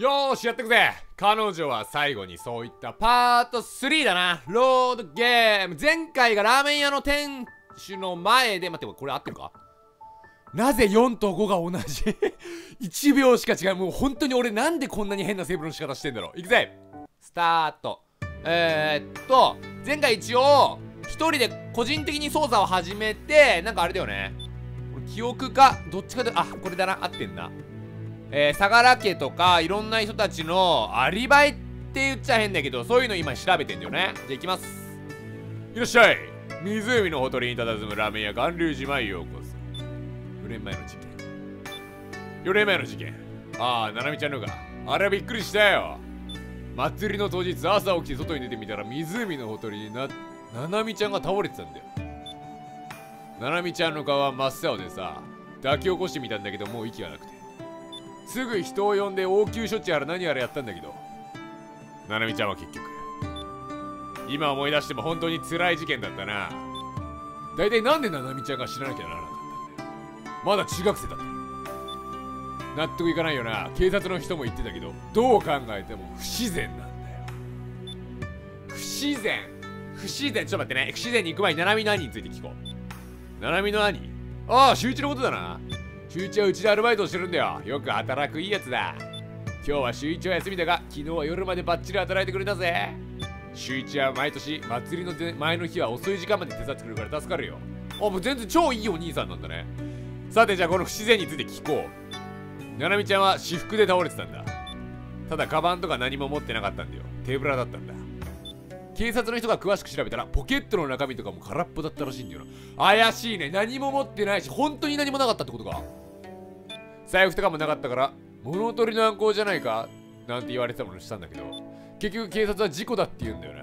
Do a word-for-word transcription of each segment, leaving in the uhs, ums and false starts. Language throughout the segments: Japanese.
よーし、やってくぜ。彼女は最後にそういったパートスリーだな。ロードゲーム。前回がラーメン屋の店主の前で、待って、これ合ってるか？なぜよんとごが同じいちびょうしか違う。もう本当に俺なんでこんなに変なセーブの仕方してんだろう。いくぜ。スタート。えー、っと、前回一応、一人で個人的に操作を始めて、なんかあれだよね。記憶か、どっちかで、あ、これだな、合ってんな。えー、相良家とか、いろんな人たちのアリバイって言っちゃ変だけど、そういうの今調べてんだよね。じゃあ行きます。いらっしゃい。湖のほとりに佇むラーメン屋、巌流島へようこそ。よねんまえの事件。よねんまえの事件。ああ、ななみちゃんのか。あれはびっくりしたよ。祭りの当日、朝起きて外に出てみたら、湖のほとりにな、ななみちゃんが倒れてたんだよ。ななみちゃんの顔は真っ青でさ、抱き起こしてみたんだけど、もう息がなくて。すぐ人を呼んで応急処置やら何やらやったんだけど、ななみちゃんは結局。今思い出しても本当に辛い事件だったな。だいたいなんでななみちゃんが死ななきゃならなかった。まだ中学生だった。納得いかないよな。警察の人も言ってたけど、どう考えても不自然なんだよ。不自然不自然ちょっと待ってね。不自然に行く前に、ななみの兄について聞こう。ななみの兄、ああ、周一のことだな。周一はうちでアルバイトをしてるんだよ。よく働くいいやつだ。今日は周一は休みだが、昨日は夜までバッチリ働いてくれたぜ。周一は毎年、祭りの前の日は遅い時間まで手伝ってくれるから助かるよ。あ、もう全然超いいお兄さんなんだね。さて、じゃあこの不自然について聞こう。ななみちゃんは私服で倒れてたんだ。ただカバンとか何も持ってなかったんだよ。手ぶらだったんだ。警察の人が詳しく調べたら、ポケットの中身とかも空っぽだったらしいんだよな。怪しいね。何も持ってないし、本当に何もなかったってことか。財布とかもなかったから、物取りの暗号じゃないかなんて言われてたものしたんだけど、結局警察は事故だって言うんだよ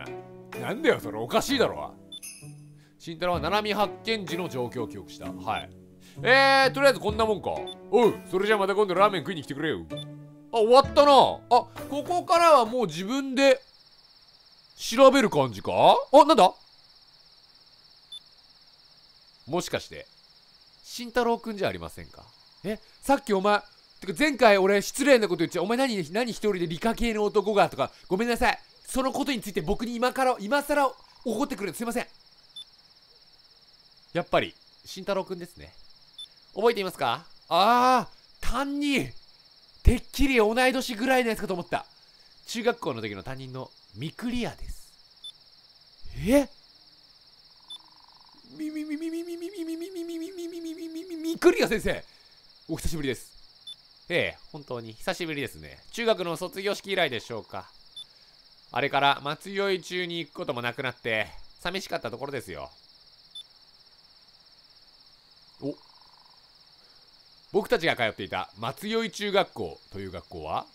な。なんだよそれ、おかしいだろ。慎太郎はななみ発見時の状況を記憶した。はい、えー、とりあえずこんなもんか。おう、それじゃあまた今度ラーメン食いに来てくれよ。あ、終わったな。あ、ここからはもう自分で調べる感じか。あ、なんだ、もしかして慎太郎くんじゃありませんか。え、さっきお前、てか前回俺失礼なこと言っちゃ、お前何何一人で理科系の男がとか、ごめんなさい。そのことについて僕に今から今さら怒ってくれる、すいません。やっぱり慎太郎くんですね。覚えていますか？ああ、担任。てっきり同い年ぐらいのやつかと思った。中学校の時の担任のミクリアです。え？みみみみみみみみみみみみみみみみみみみミクリア先生。お久しぶりです。ええ、本当に久しぶりですね。中学の卒業式以来でしょうか。あれから松酔い中に行くこともなくなって、寂しかったところですよ。お。僕たちが通っていた松酔中学校という学校は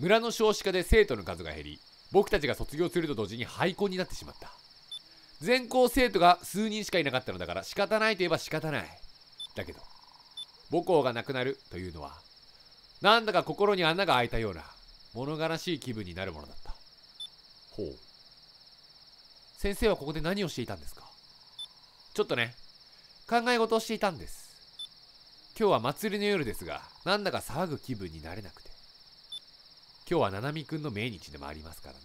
村の少子化で生徒の数が減り、僕たちが卒業すると同時に廃校になってしまった。全校生徒が数人しかいなかったのだから、仕方ないといえば仕方ない。だけど母校がなくなるというのは、なんだか心に穴が開いたような物悲しい気分になるものだった。ほう、先生はここで何をしていたんですか？ちょっとね、考え事をしていたんです。今日は祭りの夜ですが、なんだか騒ぐ気分になれなくて。今日はななみくんの命日でもありますからね。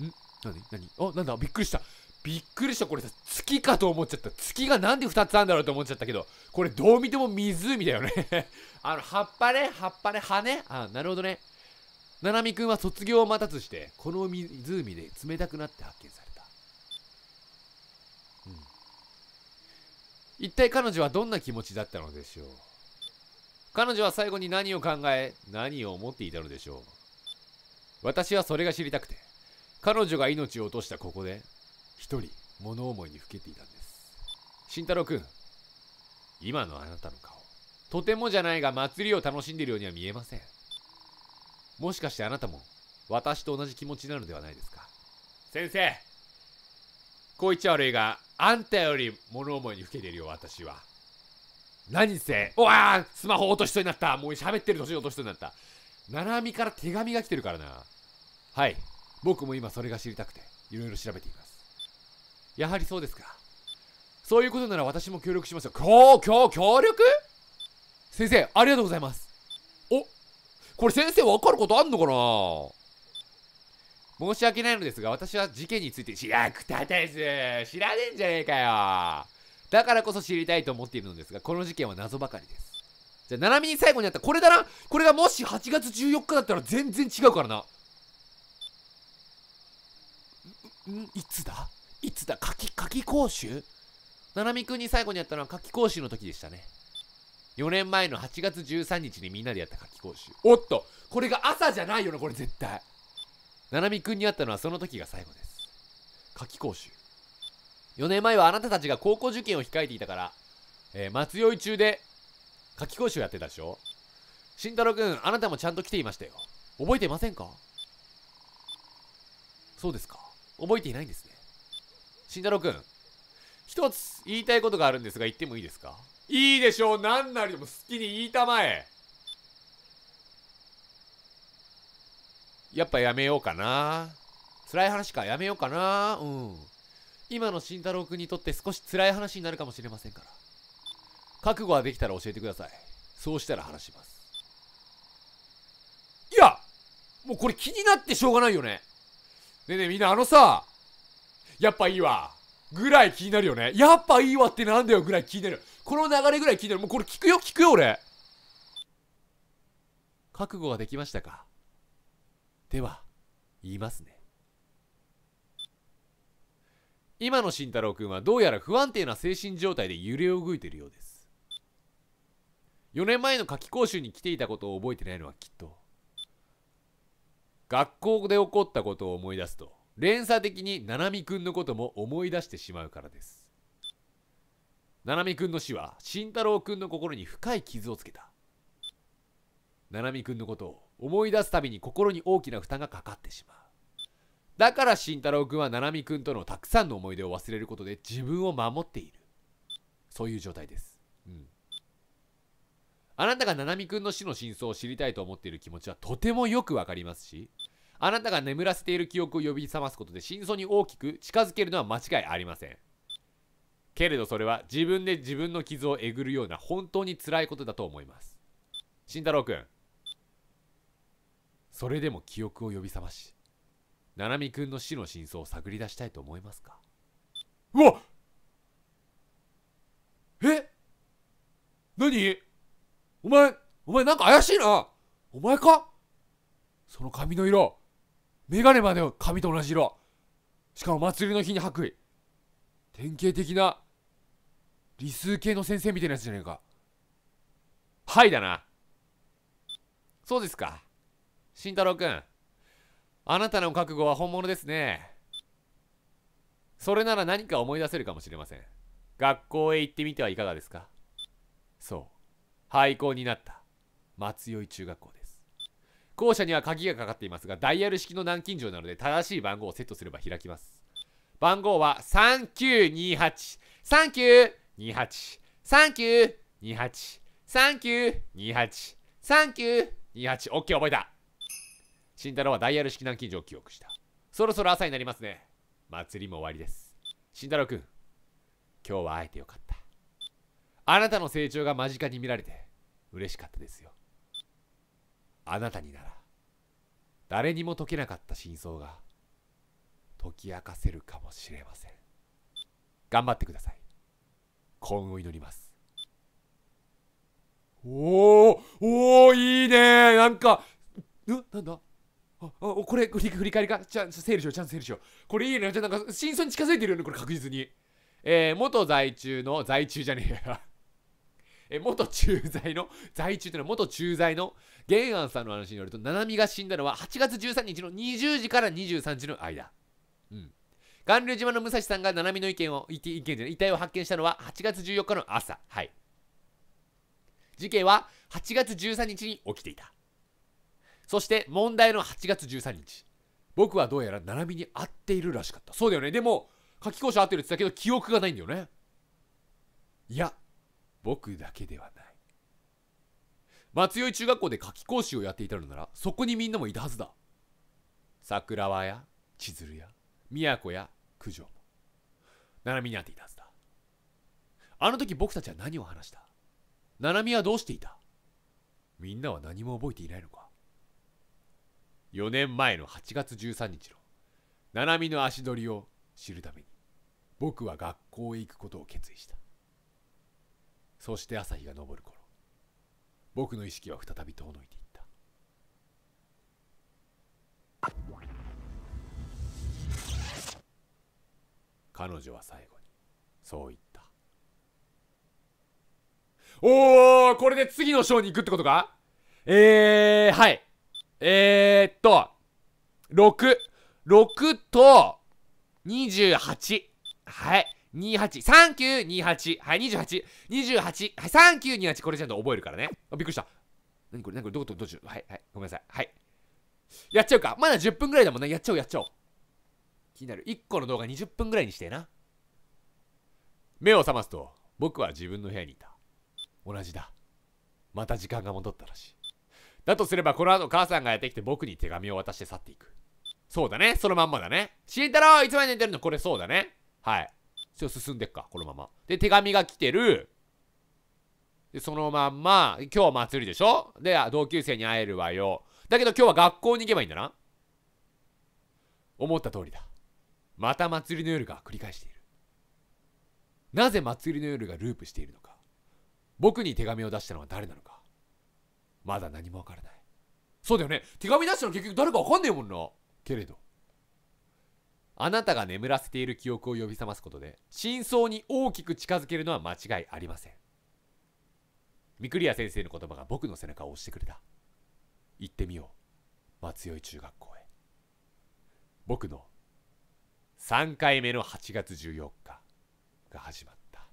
うーん。ん？なになに？あ、なんだ、びっくりした。びっくりした。これさ、月かと思っちゃった。月がなんでふたつあるんだろうと思っちゃったけど、これどう見ても湖だよね。あの、葉っぱね、葉っぱね、羽ね。あ、なるほどね。ななみくんは卒業を待たずして、この湖で冷たくなって発見された。うん。一体彼女はどんな気持ちだったのでしょう。彼女は最後に何を考え、何を思っていたのでしょう。私はそれが知りたくて、彼女が命を落としたここで、一人物思いにふけていたんです。慎太郎くん、今のあなたの顔、とてもじゃないが祭りを楽しんでいるようには見えません。もしかしてあなたも、私と同じ気持ちなのではないですか。先生、こう言っちゃ悪いが、あんたより物思いにふけてるよ、私は。何せ、うわあ、スマホ落としそうになった。もう喋ってる途中落としそうになった。ななみから手紙が来てるからな。はい、僕も今それが知りたくて、いろいろ調べています。やはりそうですか。そういうことなら私も協力しますよ。きょう、きょう、協力？先生、ありがとうございます。これ先生わかることあんのかな。申し訳ないのですが、私は事件について役立たず知らねえんじゃねえかよ。だからこそ知りたいと思っているのですが、この事件は謎ばかりです。じゃあ、ななみに最後にあったこれだな。これがもしはちがつじゅうよっかだったら全然違うからな。んんいつだいつだ夏季、夏季講習。ななみくんに最後にやったのは夏季講習の時でしたね。よねんまえのはちがつじゅうさんにちにみんなでやった夏季講習。おっと、これが朝じゃないよな、これ絶対。ななみくんに会ったのはその時が最後です。夏季講習。よねんまえはあなたたちが高校受験を控えていたから、えー、松酔い中で夏季講習やってたでしょ。慎太郎くん、あなたもちゃんと来ていましたよ。覚えていませんか。そうですか。覚えていないんですね。慎太郎くん、一つ言いたいことがあるんですが言ってもいいですか。いいでしょう。何なりでも好きに言いたまえ。やっぱやめようかな。辛い話か。やめようかな。うん。今の慎太郎くんにとって少し辛い話になるかもしれませんから。覚悟はできたら教えてください。そうしたら話します。いや、もうこれ気になってしょうがないよね。ねえねえみんな、あのさ、やっぱいいわぐらい気になるよね。やっぱいいわってなんだよぐらい気になる。この流れぐらい気になる。もうこれ聞くよ聞くよ俺。覚悟はできましたか。では言いますね。今の慎太郎くんはどうやら不安定な精神状態で揺れ動いているようです。よねんまえの夏季講習に来ていたことを覚えてないのはきっと、学校で起こったことを思い出すと連鎖的にななみくんのことも思い出してしまうからです。ななみくんの死は慎太郎くんの心に深い傷をつけた。ななみくんのことを思い出すたびに心に大きな負担がかかってしまう。だから慎太郎くんはななみくんとのたくさんの思い出を忘れることで自分を守っている。そういう状態です。うん。あなたがななみくんの死の真相を知りたいと思っている気持ちはとてもよくわかりますし、あなたが眠らせている記憶を呼び覚ますことで真相に大きく近づけるのは間違いありません。けれどそれは自分で自分の傷をえぐるような本当に辛いことだと思います。慎太郎くん、それでも記憶を呼び覚まし、ななみくんの死の真相を探り出したいと思いますか。うわっ、え、何お前、お前なんか怪しいな。お前か。その髪の色、メガネまでの髪と同じ色、しかも祭りの日に白衣、典型的な理数系の先生みたいなやつじゃねえか。はいだな。そうですか。慎太郎くん、あなたの覚悟は本物ですね。それなら何か思い出せるかもしれません。学校へ行ってみてはいかがですか。そう、廃校になった松酔中学校です。校舎には鍵がかかっていますが、ダイヤル式の南京錠なので正しい番号をセットすれば開きます。番号はさんきゅうにはちさんきゅうにはちさんきゅうにはちさんきゅうにはちさんきゅうにはち。オッケー、覚えた。慎太郎はダイヤル式南京錠を記憶した。そろそろ朝になりますね。祭りも終わりです。慎太郎くん、今日は会えてよかった。あなたの成長が間近に見られて嬉しかったですよ。あなたになら誰にも解けなかった真相が解き明かせるかもしれません。頑張ってください。幸運を祈ります。おーおー、いいねー。なんかんなんだああ、これ振り返りか。ちゃんと整理しよう、ちゃんと整理しよう。これいいね。じゃなんか真相に近づいてるよね、これ確実に。えー、元在中の、在中じゃねえや、えー、元駐在の、在中というのは元駐在の玄安さんの話によると、ななみが死んだのははちがつじゅうさんにちのにじゅうじからにじゅうさんじの間。うん。巌流島の武蔵さんがななみの意見を、意見じゃない、遺体を発見したのははちがつじゅうよっかの朝。はい。事件ははちがつじゅうさんにちに起きていた。そして問題のはちがつじゅうさんにち、僕はどうやらななみに会っているらしかった。そうだよね。でも夏季講習会ってるって言ってたけど記憶がないんだよね。いや、僕だけではない。松酔中学校で夏季講習をやっていたのならそこにみんなもいたはずだ。桜輪や千鶴や宮子や九条もななみに会っていたはずだ。あの時僕たちは何を話した。ななみはどうしていた。みんなは何も覚えていないのか。よねんまえのはちがつじゅうさんにちのナナミの足取りを知るために僕は学校へ行くことを決意した。そして朝日が昇る頃、僕の意識は再び遠のいていった。彼女は最後にそう言った。おー、これで次のショーに行くってことか？えー、はい。えーっと、ろく。ろくとにじゅうはち。はい。にじゅうはち。さんきゅうにじゅうはち。はい。にじゅうはち。にじゅうはち。はい。さんきゅうにじゅうはち。これちゃんと覚えるからね。あ、びっくりした。なにこれ、なにこれ、どことどっち？はい。はい。ごめんなさい。はい。やっちゃうか。まだじゅっぷんぐらいだもんね。やっちゃおう、やっちゃおう。気になる。いっこの動画にじゅっぷんぐらいにしてえな。目を覚ますと、僕は自分の部屋にいた。同じだ。また時間が戻ったらしい。だとすれば、この後母さんがやってきて僕に手紙を渡して去っていく。そうだね。そのまんまだね。慎太郎いつまで寝てるの？これそうだね。はい。ちょっと進んでっか、このまま。で、手紙が来てる。で、そのまんま、今日祭りでしょ？で、同級生に会えるわよ。だけど今日は学校に行けばいいんだな。思った通りだ。また祭りの夜が繰り返している。なぜ祭りの夜がループしているのか。僕に手紙を出したのは誰なのか。まだ何もわからない。そうだよね。手紙出したの結局誰かわかんねえもんな。けれど、あなたが眠らせている記憶を呼び覚ますことで真相に大きく近づけるのは間違いありません。御厨先生の言葉が僕の背中を押してくれた。行ってみよう、松代中学校へ。僕のさんかいめのはちがつじゅうよっかが始まった。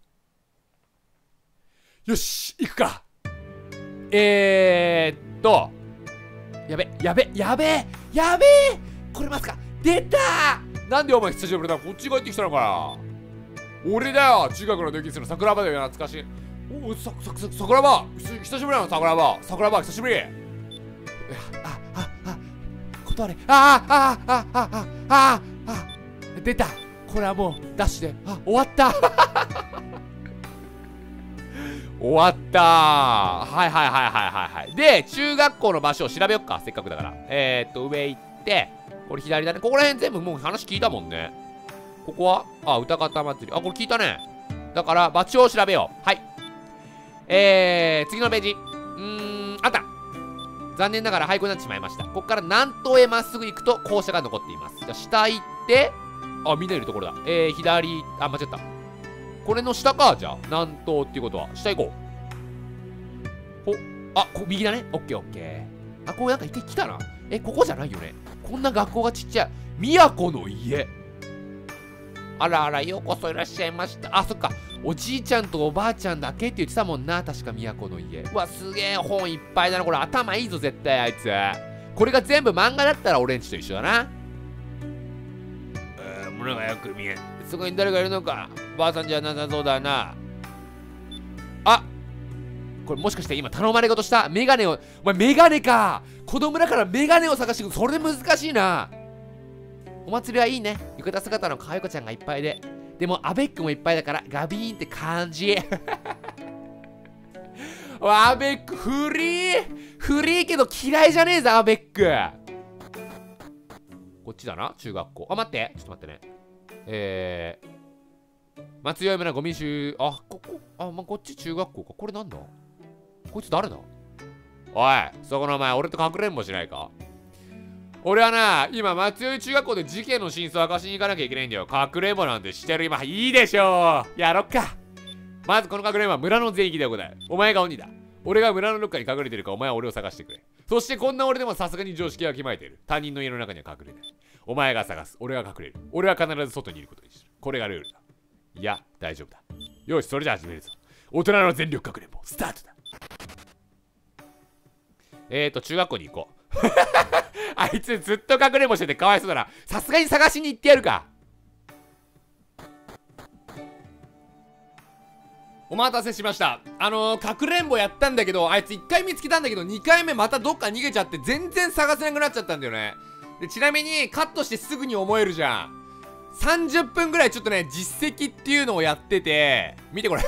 よし、行くか。えーっとやべやべやべやべえ、これますか。出たー。なんでお前久しぶりだ。こっち帰ってきたのかな。俺だよ、中学の同級生の桜庭だよ。懐かしい。おお、さささ桜庭久しぶりなの。桜庭桜庭久しぶり。あああ断れ。あああああああ出た。これはもうダッシュであ終わった終わったー。はいはいはいはいはいはい。で、中学校の場所を調べよっか、せっかくだから。えーっと上行ってこれ左だね。ここら辺全部もう話聞いたもんね。ここはあ歌方祭り、あこれ聞いたね。だから場所を調べよう。はい。えー次のページ。うーん、あった。残念ながら廃校になってしまいました。ここから南東へまっすぐ行くと校舎が残っています。じゃあ下行って、あみんないるところだ。えー左、あ間違った。これの下か。じゃあ南東っていうことは下行こう。ほあこ右だね。オッケーオッケー。あこうなんか一回来たな。えここじゃないよね。こんな学校がちっちゃい。都の家。あらあら、ようこそいらっしゃいました。あそっか、おじいちゃんとおばあちゃんだけって言ってたもんな。確か都の家。うわすげえ本いっぱいだな。これ頭いいぞ絶対あいつ。これが全部漫画だったら俺んちと一緒だな。うーん、物がよく見えん。そこに誰がいるのか。ばあさんじゃなさそうだな。あこれもしかして今頼まれ事した。メガネを、お前メガネか。子供だからメガネを探してくる。それ難しいな。お祭りはいいね。浴衣姿のかわいこちゃんがいっぱいで、でもアベックもいっぱいだからガビーンって感じアベックフリーフリーけど嫌いじゃねえぞアベック。こっちだな中学校。あ待ってちょっと待ってね。えー、松代村ゴミ集、あここ、あまあ、こっち中学校か。これなんだこいつ誰だ。おいそこのお前、俺とかくれんぼしないか。俺はな今松代中学校で事件の真相を明かしに行かなきゃいけないんだよ。かくれんぼなんてしてる今いいでしょう。やろっか。まずこのかくれんぼは村の全域で行う。お前が鬼だ。俺が村のどっかに隠れてるか、お前は俺を探してくれ。そしてこんな俺でもさすがに常識は決まえている。他人の家の中には隠れない。お前が探す。俺は隠れる。俺は必ず外にいることにする。これがルールだ。いや、大丈夫だ。よし、それじゃ始めるぞ。大人の全力かくれんぼ、スタートだ。えーと、中学校に行こう。あいつずっとかくれんぼしててかわいそうだな。さすがに探しに行ってやるか。お待たせしました。あのー、かくれんぼやったんだけど、あいついっかい見つけたんだけど、にかいめまたどっか逃げちゃって、全然探せなくなっちゃったんだよね。で、ちなみに、カットしてすぐに思えるじゃん。さんじゅっぷんぐらいちょっとね、実績っていうのをやってて、見てこれ。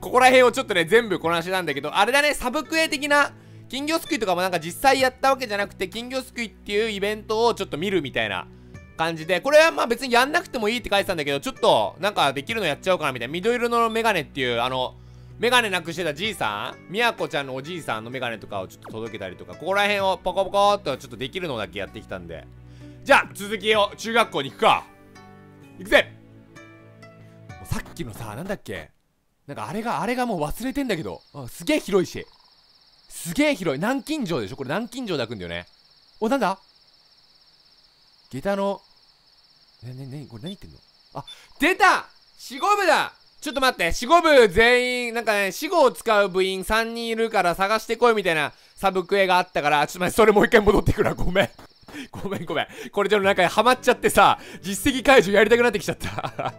ここら辺をちょっとね、全部こなしてたんだけど、あれだね、サブクエ的な金魚すくいとかもなんか実際やったわけじゃなくて、金魚すくいっていうイベントをちょっと見るみたいな感じで、これはまあ別にやんなくてもいいって書いてたんだけど、ちょっとなんかできるのやっちゃおうかなみたいな。緑色のメガネっていう、あのメガネなくしてたじいさん、みやこちゃんのおじいさんのメガネとかをちょっと届けたりとか、ここら辺をポコポコっとちょっとできるのだけやってきたんで、じゃあ続きを中学校に行くか。行くぜ。もうさっきのさ、なんだっけ、なんかあれがあれがもう忘れてんだけど、あ、すげえ広いし、すげえ広い南京錠でしょこれ。南京錠で開くんだよね。お、なんだ下駄の、ねねねこれ何言ってんの。あ、出た、四五部だ。ちょっと待って、四五部全員なんかね、四五を使う部員さんにんいるから探してこいみたいなサブクエがあったから、ちょっと待って、それもう一回戻ってくるな。ごめんごめんごめん、これちょっとなんかハマっちゃってさ、実績解除やりたくなってきちゃった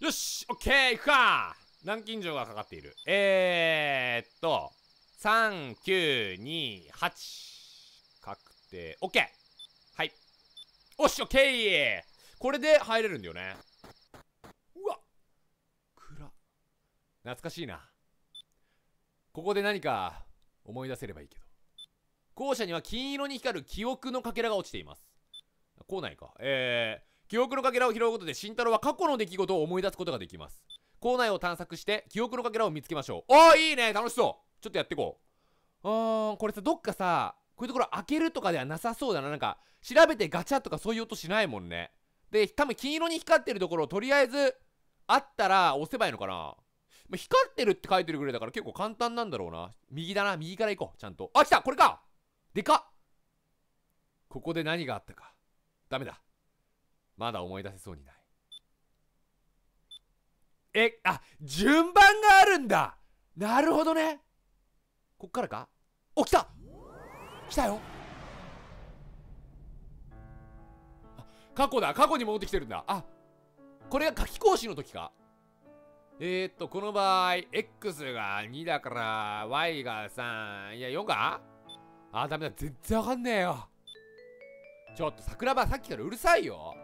よし、オッケー、いくか。南京錠がかかっている。えーっとさんきゅうにはち確定、オッケー。はい、おし、オッケー。これで入れるんだよね。うわ、暗、懐かしいな。ここで何か思い出せればいいけど。校舎には金色に光る記憶のかけらが落ちています。校内か。えー、記憶のかけらを拾うことで慎太郎は過去の出来事を思い出すことができます。校内を探索して記憶のかけらを見つけましょう。おー、いいね、楽しそう。ちょっとやってこう。うーん、これさ、どっかさ、こういうところ開けるとかではなさそうだな。なんか調べてガチャとかそういう音しないもんね。で、多分金色に光ってるところをとりあえずあったら押せばいいのかな。光ってるって書いてるぐらいだから結構簡単なんだろうな。右だな、右から行こう。ちゃんと、あ、来た、これか。でかっ。ここで何があったか。ダメだ、まだ思い出せそうにない。え、あ、順番があるんだ。なるほどね。こっからか。お、来た来たよ。あ、過去だ。過去に戻ってきてるんだ。あ、これが夏期講習の時か。えーっと、この場合、X がにだから、Y がさん、いや、よんか?あー、ダメだ。全然わかんねえよ。ちょっと、桜庭、さっきからうるさいよ。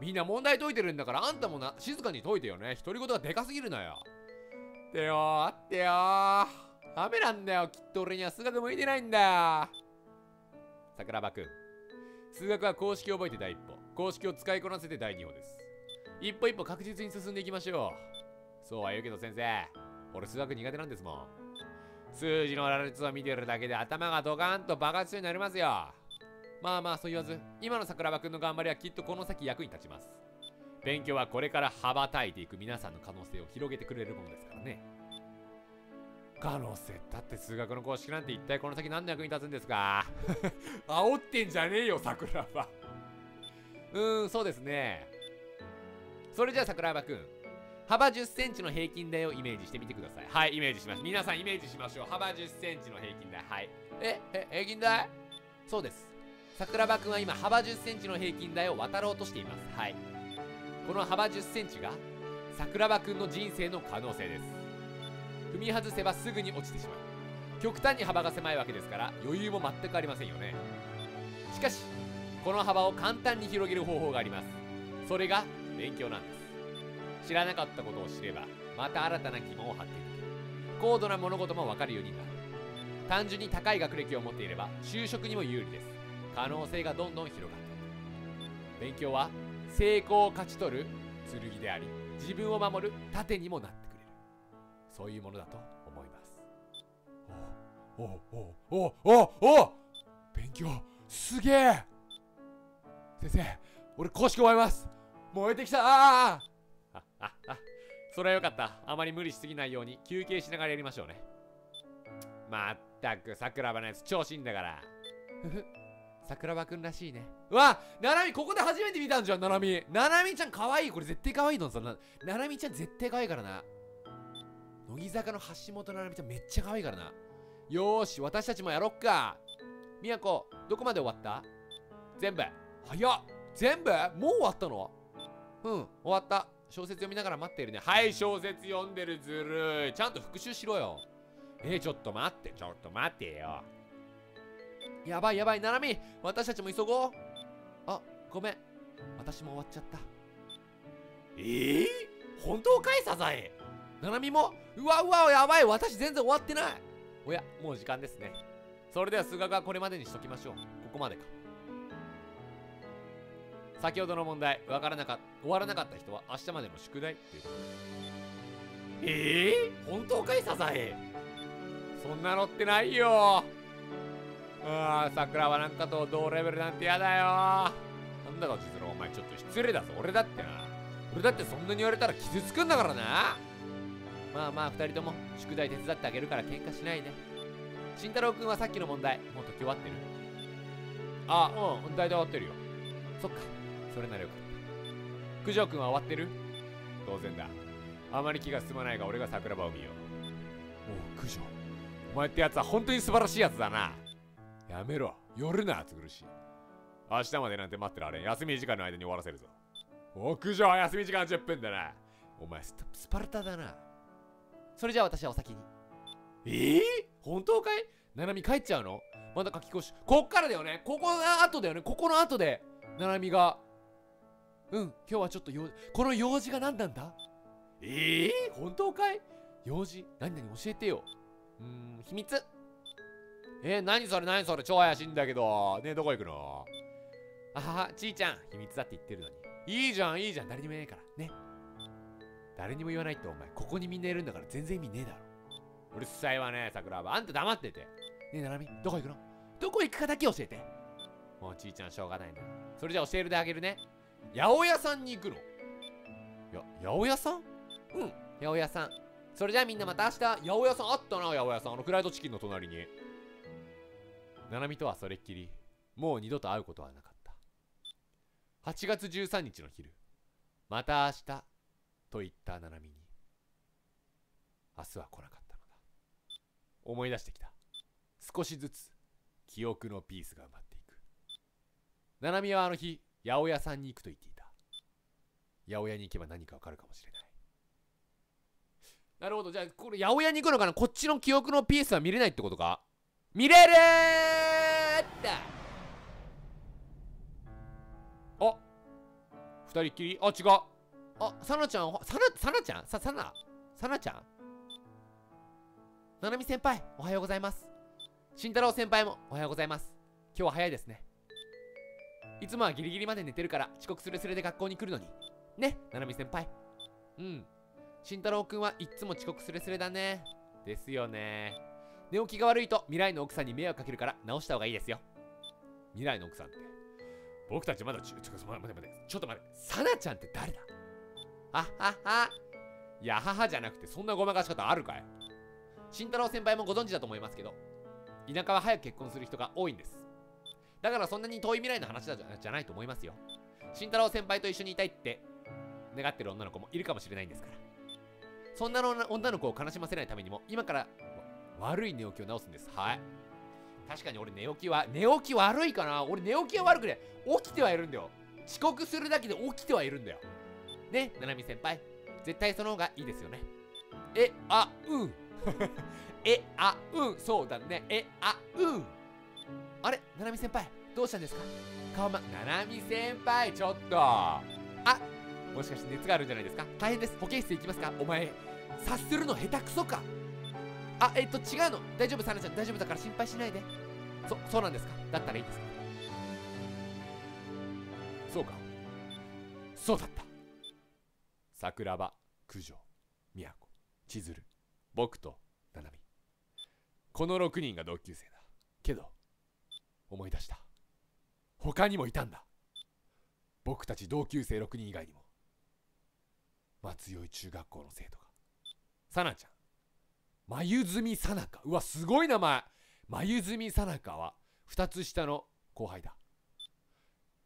みんな問題解いてるんだから、あんたもな、静かに解いてよね。独り言がでかすぎるなよ。ってよー、あってよー。雨なんだよ。きっと俺には数学向いてないんだよ。桜庭くん。数学は公式を覚えて第一歩。公式を使いこなせて第二歩です。一歩一歩確実に進んでいきましょう。そうは言うけど先生、俺数学苦手なんですもん。数字の羅列を見てるだけで頭がドカーンと爆発しそうになりますよ。まあまあ、そう言わず、今の桜庭くんの頑張りはきっとこの先役に立ちます。勉強はこれから羽ばたいていく皆さんの可能性を広げてくれるものですからね。可能性だって、数学の公式なんて一体この先何の役に立つんですか煽ってんじゃねえよ桜庭うーん、そうですね。それじゃあ桜庭くん、幅じゅっセンチの平均台をイメージしてみてください。はい、イメージします。皆さんイメージしましょう。幅じゅっセンチの平均台。はい、ええ、平均台。そうです、桜庭くんは今幅じゅっセンチの平均台を渡ろうとしています。はい、この幅じゅっセンチが桜庭くんの人生の可能性です。踏み外せばすぐに落ちてしまう。極端に幅が狭いわけですから余裕も全くありませんよね。しかしこの幅を簡単に広げる方法があります。それが勉強なんです。知らなかったことを知れば、また新たな疑問を発見できる。高度な物事も分かるようになる。単純に高い学歴を持っていれば、就職にも有利です。可能性がどんどん広がっていく。勉強は、成功を勝ち取る剣であり、自分を守る盾にもなってくれる。そういうものだと思います。おおおおおお、勉強、すげえ。先生、俺公式終わります。燃えてきた。ああ。あ、あ、それはよかった。あまり無理しすぎないように休憩しながらやりましょうね。まったく桜庭のやつ調子いいんだから。ふふ、桜庭くんらしいね。うわ、ななみ、ここで初めて見たんじゃん、ななみ。ななみちゃんかわいい。これ絶対かわいいのさ。ななみちゃん絶対かわいいからな。乃木坂の橋本ななみちゃんめっちゃかわいいからな。よーし、私たちもやろっか。みやこ、どこまで終わった？全部。早っ。全部？もう終わったの？うん、終わった。小説読みながら待ってるね。はい、小説読んでる。ずるい。ちゃんと復習しろよ。えー、ちょっと待って、ちょっと待ってよ。やばいやばい、ななみ、私たちも急ごう。あ、ごめん、私も終わっちゃった。ええー、本当かい、サザエ。ナナミも、うわうわやばい、私全然終わってない。おや、もう時間ですね。それでは数学はこれまでにしときましょう。ここまでか。先ほどの問題、わからなか終わらなかった人は明日までの宿題っていうことで。ええー、本当かいサザエ。そんなのってないよ。ああ、桜はなんかと同レベルなんてやだよ。なんだか実のお前ちょっと失礼だぞ。俺だってな。俺だってそんなに言われたら傷つくんだからな。まあまあ二人とも宿題手伝ってあげるから喧嘩しないで。慎太郎くんはさっきの問題もう解き終わってる？あ、うん、大体終わってるよ。そっか。それならよかった。九条くんは終わってる？当然だ。あまり気が進まないが俺が桜庭を見よう。おう、九条。お前ってやつは本当に素晴らしいやつだな。やめろ。寄るな、暑苦しい。明日までなんて待ってられん。休み時間の間に終わらせるぞ。おう、九条は休み時間じゅっぷんだな。お前ス、スパルタだな。それじゃあ私はお先に。ええー、本当かい？ななみ帰っちゃうの？まだ書き越し。こっからだよね。ここの後だよね。ここの後で、ななみが。うん、今日はちょっと用事、この用事が何なんだ？ええー、本当かい？用事？何々教えてよ。うーん、秘密。えー、何それ何それ、超怪しいんだけど。ねえ、どこ行くの？あはは、ちーちゃん、秘密だって言ってるのに。いいじゃん、いいじゃん、誰にも言えないから。ね。誰にも言わないってお前、ここにみんないるんだから全然意味ねえだろ。うるさいわね、桜庭。あんた黙ってて。ねえ、ななみ、どこ行くの？どこ行くかだけ教えて。もうちーちゃん、しょうがないな。それじゃ教えるであげるね。八百屋さんに行くの？や、八百屋さん？うん、八百屋さん。それじゃあみんなまた明日。八百屋さんあったな、八百屋さん。あのフライドチキンの隣に。ななみとはそれっきり、もう二度と会うことはなかった。はちがつじゅうさんにちの昼、また明日と言ったななみに、明日は来なかったのだ。思い出してきた。少しずつ、記憶のピースが埋まっていく。ななみはあの日、八百屋さんに行くと言っていた。八百屋に行けば何かわかるかもしれない。なるほど、じゃあ、これ八百屋に行くのかな？こっちの記憶のピースは見れないってことか？見れるーって。あ、二人っきり？あ、違う。あ、さなちゃん、さな、さなちゃん？さ、さな、さなちゃん？ななみ先輩、おはようございます。慎太郎先輩も、おはようございます。今日は早いですね。いつもはギリギリまで寝てるから遅刻するするで学校に来るのに。ね、ななみ先輩。うん。慎太郎くんはいっつも遅刻するするだね。ですよね。寝起きが悪いと未来の奥さんに迷惑かけるから直した方がいいですよ。未来の奥さんって。僕たちまだちょ、ちょ、待て待て。ちょっと待て。さなちゃんって誰だ？あはは。いや、母じゃなくてそんなごまかし方あるかい？慎太郎先輩もご存知だと思いますけど、田舎は早く結婚する人が多いんです。だからそんなに遠い未来の話だじゃないと思いますよ。慎太郎先輩と一緒にいたいって願ってる女の子もいるかもしれないんですから。そんなの女の子を悲しませないためにも今から悪い寝起きを直すんです。はい。確かに俺寝起きは、寝起き悪いかな。俺寝起きは悪くね。起きてはいるんだよ。遅刻するだけで起きてはいるんだよ。ね、ななみ先輩。絶対その方がいいですよね。え、あ、うん。え、あ、うん。そうだね。え、あ、うん。あれ、ななみ先輩、どうしたんですか？顔ま、ななみ先輩、ちょっと。あ、もしかして熱があるんじゃないですか？大変です。保健室行きますか？お前、察するの下手くそか。あ、えっと、違うの。大丈夫、さなちゃん、大丈夫だから心配しないで。そ、そうなんですか？だったらいいですか？そうか。そうだった。桜庭、九条、宮子、千鶴、僕と、ななみ。このろくにんが同級生だ。けど、思い出した。他にもいたんだ。僕たち同級生ろくにん以外にも、松代中学校の生徒が、さなちゃん、眉住さなか。うわ、すごい名前。眉住さなかはふたつ下の後輩だ。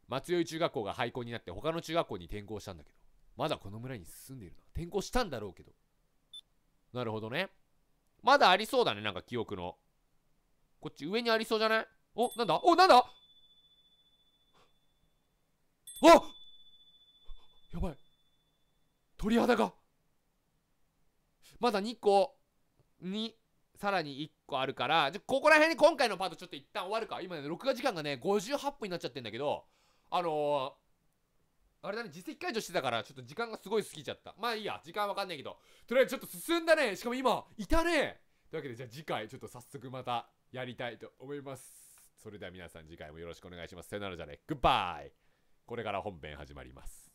松代中学校が廃校になって他の中学校に転校したんだけど、まだこの村に住んでいるの。転校したんだろうけど。なるほどね。まだありそうだね、なんか記憶の。こっち上にありそうじゃない？お、なんだ？お、なんだ？あ！やばい。鳥肌が。まだにこに、さらにいっこあるから、じゃ、ここら辺に今回のパートちょっと一旦終わるか。今ね、録画時間がね、ごじゅうはっぷんになっちゃってんだけど、あのー、あれだね、実績解除してたからちょっと時間がすごい過ぎちゃった。まあいいや、時間わかんないけど、とりあえずちょっと進んだね。しかも今いたね。というわけで、じゃあ次回ちょっと早速またやりたいと思います。それでは皆さん、次回もよろしくお願いします。さよならじゃね、グッバイ。これから本編始まります。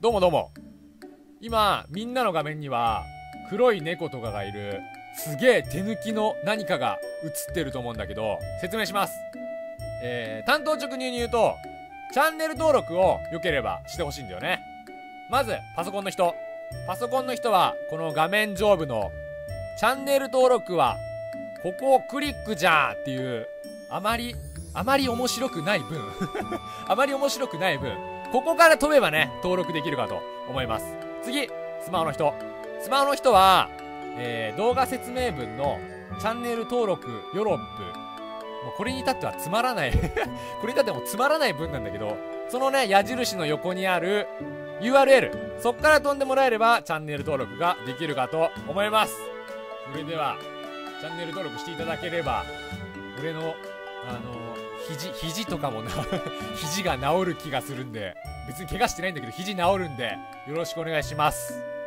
どうもどうも。今みんなの画面には黒い猫とかがいる、すげえ手抜きの何かが映ってると思うんだけど、説明します。えー、単刀直入に言うと、チャンネル登録を良ければしてほしいんだよね。まずパソコンの人パソコンの人はこの画面上部のチャンネル登録はここをクリックじゃーっていう、あまりあまり面白くない分あまり面白くない分、ここから飛べばね、登録できるかと思います。次、スマホの人スマホの人は、えー、動画説明文のチャンネル登録よろんぶ、もうこれに至ってはつまらないこれに至ってはもうつまらない文なんだけど、そのね、矢印の横にある ユーアールエル、 そっから飛んでもらえればチャンネル登録ができるかと思います。それではチャンネル登録していただければ、俺のあの肘肘とかもな肘が治る気がするんで、別に怪我してないんだけど肘治るんで、よろしくお願いします。